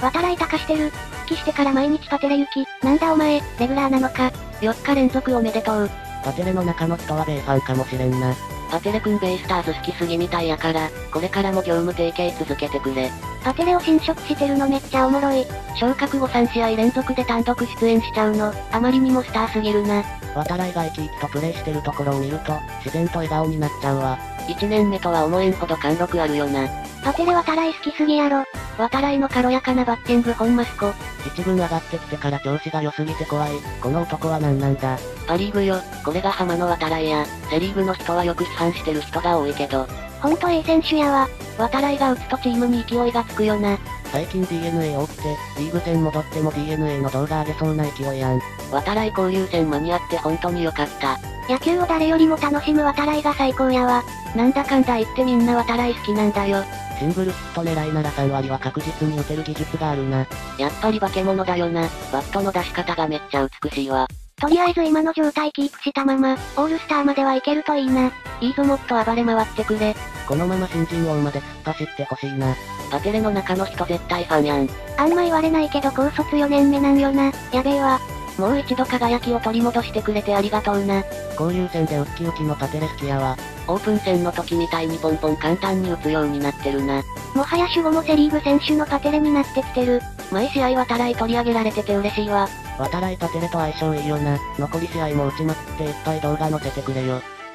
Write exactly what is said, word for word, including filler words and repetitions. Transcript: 渡来高してる。復帰してから毎日パテレ行き。なんだお前、レギュラーなのか。よっか連続おめでとう。パテレの中の人はベイファンかもしれんな。パテレくんベイスターズ好きすぎみたいやから、これからも業務提携続けてくれ。パテレを侵食してるのめっちゃおもろい。昇格後さん試合連続で単独出演しちゃうの、あまりにもスターすぎるな。渡来が生き生きとプレイしてるところを見ると、自然と笑顔になっちゃうわ。いちねんめとは思えんほど貫禄あるよな。パテレ渡来好きすぎやろ。渡来の軽やかなバッティングほんましこ。一軍上がってきてから調子が良すぎて怖い。この男は何なんだ。パリーグよ、これが浜の渡来や。セリーグの人はよく批判してる人が多いけど。ほんといい選手やわ。渡来が打つとチームに勢いがつくよな。最近 ディーエヌエー 多くて、リーグ戦戻っても ディーエヌエー の動画上げそうな勢いやん。渡来交流戦間に合って本当に良かった。野球を誰よりも楽しむ渡来が最高やわ。なんだかんだ言ってみんな渡来好きなんだよ。シングルヒット狙いならさんわりは確実に打てる技術があるな。やっぱり化け物だよな。バットの出し方がめっちゃ美しいわ。とりあえず今の状態キープしたまま、オールスターまではいけるといいな。いいぞもっと暴れ回ってくれ。このまま新人王まで突っ走ってほしいな。パテレの中の人絶対ファンやん。あんま言われないけど高卒よねんめなんよな。やべえわ。もう一度輝きを取り戻してくれてありがとうな。交流戦でウッキウキのパテレ好きやわ。オープン戦の時みたいにポンポン簡単に打つようになってるな。もはや守護もセリーグ選手のパテレになってきてる。毎試合渡来取り上げられてて嬉しいわ。渡来パテレと相性いいよな。残り試合も打ちまくっていっぱい動画載せてくれよ。